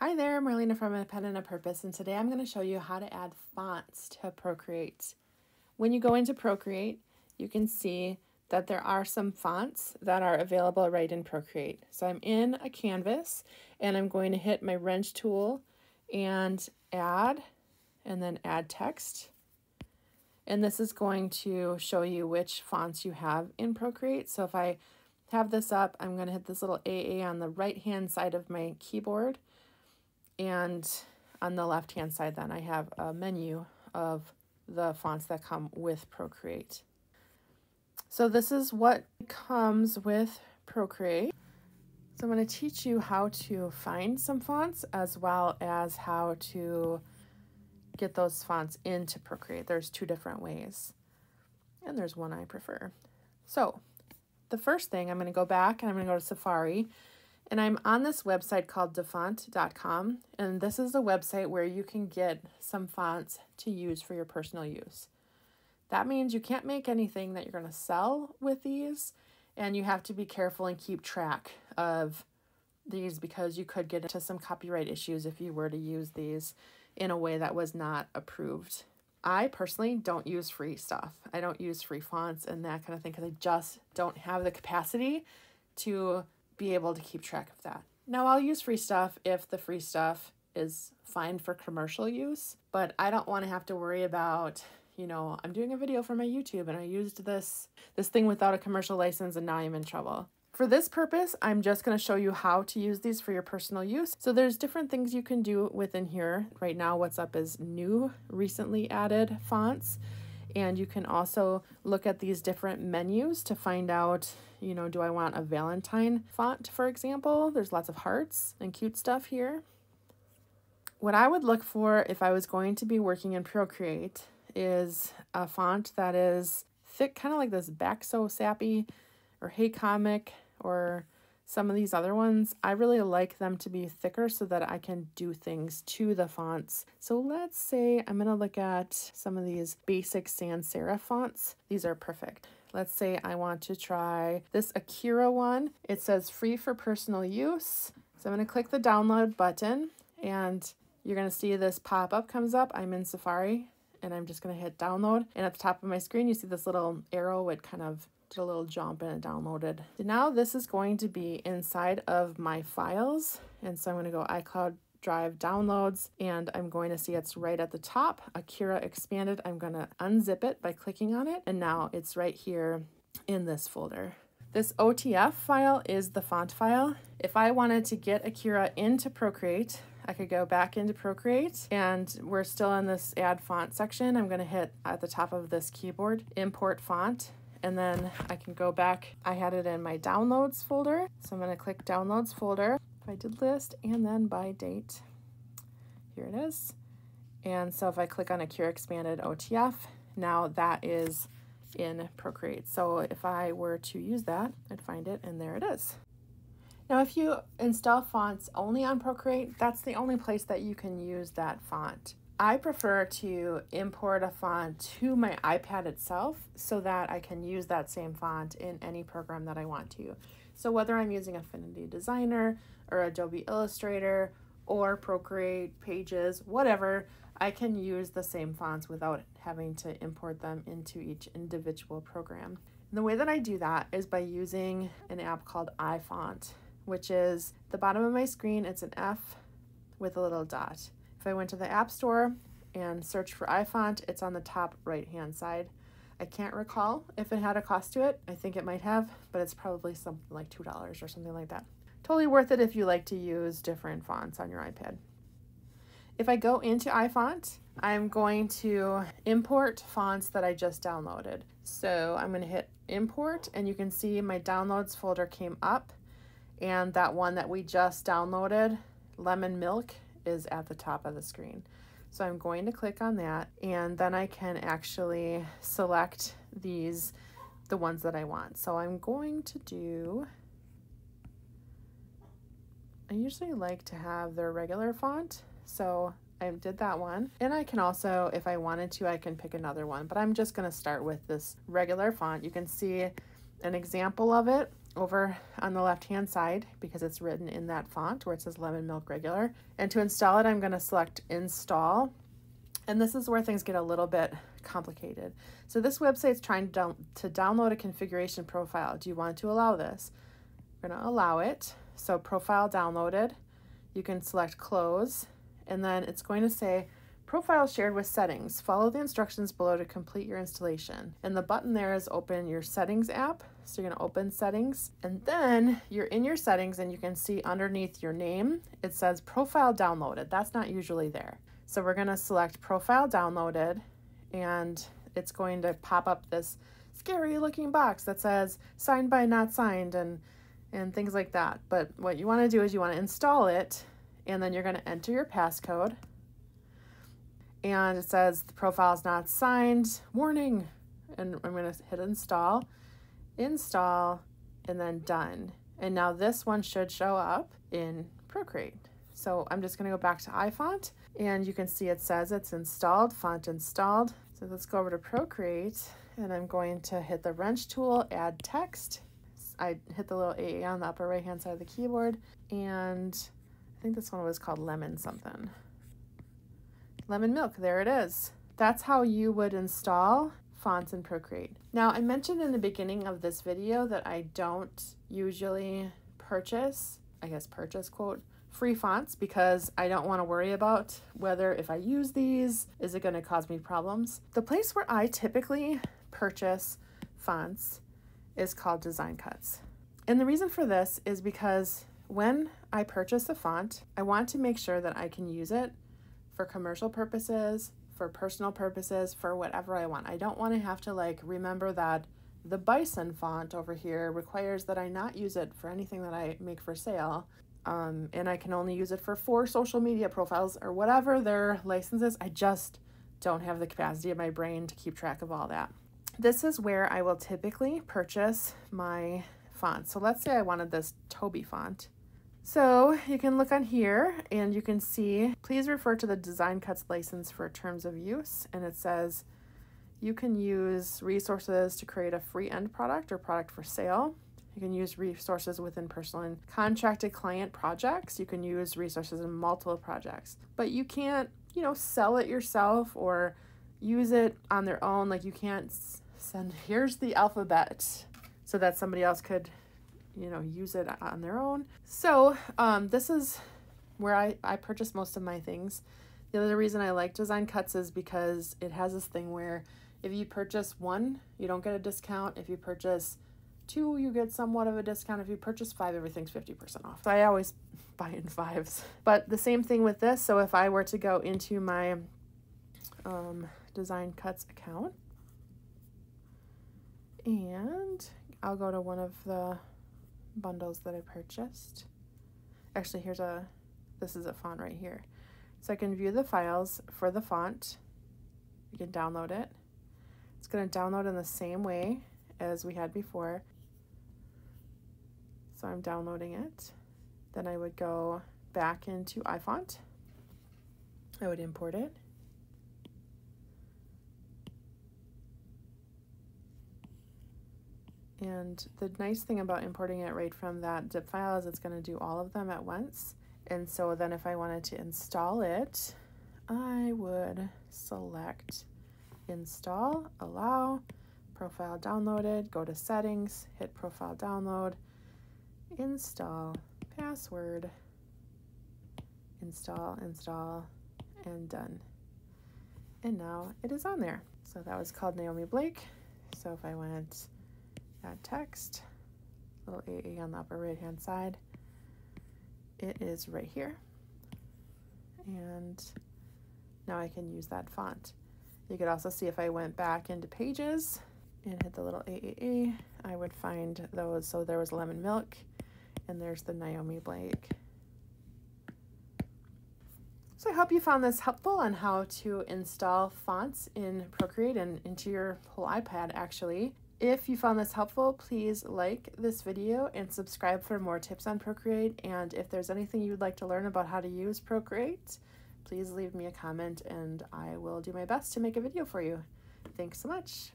Hi there, Marlena from A Pen and A Purpose, and today I'm going to show you how to add fonts to Procreate. When you go into Procreate, you can see that there are some fonts that are available right in Procreate. So I'm in a canvas, and I'm going to hit my wrench tool and add, and then add text. And this is going to show you which fonts you have in Procreate. So if I have this up, I'm going to hit this little AA on the right-hand side of my keyboard. And on the left-hand side, then I have a menu of the fonts that come with Procreate. So this is what comes with Procreate. So I'm going to teach you how to find some fonts as well as how to get those fonts into Procreate. There's two different ways, and there's one I prefer. So the first thing, I'm going to go back and I'm going to go to Safari. And I'm on this website called dafont.com, and this is a website where you can get some fonts to use for your personal use. That means you can't make anything that you're going to sell with these, and you have to be careful and keep track of these because you could get into some copyright issues if you were to use these in a way that was not approved. I personally don't use free stuff. I don't use free fonts and that kind of thing because I just don't have the capacity to be able to keep track of that. Now I'll use free stuff if the free stuff is fine for commercial use, but I don't want to have to worry about, you know, I'm doing a video for my YouTube and I used this thing without a commercial license and now I'm in trouble. For this purpose, I'm just going to show you how to use these for your personal use. So there's different things you can do within here. Right now what's up is new, recently added fonts. And you can also look at these different menus to find out, you know, do I want a Valentine font, for example? There's lots of hearts and cute stuff here. What I would look for if I was going to be working in Procreate is a font that is thick, kind of like this Back So Sappy or Hey Comic or some of these other ones. I really like them to be thicker so that I can do things to the fonts. So let's say I'm going to look at some of these basic sans serif fonts. These are perfect. Let's say I want to try this Akira one. It says free for personal use. So I'm going to click the download button and you're going to see this pop-up comes up. I'm in Safari and I'm just going to hit download. And at the top of my screen, you see this little arrow. It kind of did a little jump and it downloaded. So now this is going to be inside of my files. And so I'm going to go iCloud Drive Downloads and I'm going to see it's right at the top, Akira Expanded. I'm going to unzip it by clicking on it. And now it's right here in this folder. This OTF file is the font file. If I wanted to get Akira into Procreate, I could go back into Procreate and we're still in this add font section. I'm going to hit at the top of this keyboard, import font. And then I can go back. I had it in my downloads folder. So I'm going to click downloads folder. I did list and then by date. Here it is. And so if I click on Akira Expanded OTF, now that is in Procreate. So if I were to use that, I'd find it and there it is. Now if you install fonts only on Procreate, that's the only place that you can use that font. I prefer to import a font to my iPad itself so that I can use that same font in any program that I want to. So whether I'm using Affinity Designer or Adobe Illustrator or Procreate, Pages, whatever, I can use the same fonts without having to import them into each individual program. And the way that I do that is by using an app called iFont, which is the bottom of my screen, it's an F with a little dot. If I went to the App Store and searched for iFont, it's on the top right-hand side. I can't recall if it had a cost to it. I think it might have, but it's probably something like $2 or something like that. Totally worth it if you like to use different fonts on your iPad. If I go into iFont, I'm going to import fonts that I just downloaded. So I'm going to hit import, and you can see my downloads folder came up, and that one that we just downloaded, Lemon Milk, is at the top of the screen. So I'm going to click on that and then I can actually select these, the ones that I want. So I'm going to do, I usually like to have their regular font. So I did that one. And I can also, if I wanted to, I can pick another one, but I'm just going to start with this regular font. You can see an example of it over on the left-hand side because it's written in that font where it says Lemon Milk Regular. And to install it, I'm going to select Install. And this is where things get a little bit complicated. So this website's trying to download a configuration profile. Do you want to allow this? We're going to allow it. So profile downloaded. You can select Close. And then it's going to say, Profile shared with settings. Follow the instructions below to complete your installation. And the button there is open your settings app. So you're gonna open settings, and then you're in your settings and you can see underneath your name, it says profile downloaded. That's not usually there. So we're gonna select profile downloaded, and it's going to pop up this scary looking box that says signed by not signed and things like that. But what you wanna do is you wanna install it, and then you're gonna enter your passcode. And it says the profile is not signed, warning. And I'm going to hit install, and then done. And now this one should show up in Procreate. So I'm just going to go back to iFont, and you can see it says it's installed, font installed. So let's go over to Procreate, and I'm going to hit the wrench tool, add text. I hit the little AA on the upper right-hand side of the keyboard, and I think this one was called Lemon something. Lemon Milk, there it is. That's how you would install fonts in Procreate. Now, I mentioned in the beginning of this video that I don't usually purchase, quote, free fonts, because I don't want to worry about whether if I use these, is it going to cause me problems? The place where I typically purchase fonts is called Design Cuts. And the reason for this is because when I purchase a font, I want to make sure that I can use it for commercial purposes, for personal purposes, for whatever I want. I don't want to have to like remember that the bison font over here requires that I not use it for anything that I make for sale, and I can only use it for 4 social media profiles or whatever their licenses. I just don't have the capacity of my brain to keep track of all that. This is where I will typically purchase my fonts. So let's say I wanted this Toby font. So you can look on here and you can see, please refer to the Design Cuts license for terms of use. And it says you can use resources to create a free end product or product for sale. You can use resources within personal and contracted client projects. You can use resources in multiple projects, but you can't, you know, sell it yourself or use it on their own. Like you can't send, here's the alphabet so that somebody else could, you know, use it on their own. So this is where I purchase most of my things. The other reason I like Design Cuts is because it has this thing where if you purchase 1, you don't get a discount. If you purchase 2, you get somewhat of a discount. If you purchase 5, everything's 50% off. So I always buy in 5s. But the same thing with this. So if I were to go into my Design Cuts account, and I'll go to one of the bundles that I purchased. Actually, here's a, this is a font right here. So I can view the files for the font. You can download it. It's going to download in the same way as we had before. So I'm downloading it. Then I would go back into iFont. I would import it. And the nice thing about importing it right from that zip file is it's going to do all of them at once. And so then if I wanted to install it, I would select install, allow, profile downloaded, go to settings, hit profile download, install, password, install, and done. And now it is on there. So that was called Naomi Blake. So if I went add text, little AA on the upper right hand side, it is right here, and now I can use that font. You could also see if I went back into Pages and hit the little AAA, I would find those. So there was Lemon Milk, and there's the Naomi Blake. So I hope you found this helpful on how to install fonts in Procreate and into your whole iPad actually. If you found this helpful, please like this video and subscribe for more tips on Procreate. And if there's anything you'd like to learn about how to use Procreate, please leave me a comment and I will do my best to make a video for you. Thanks so much.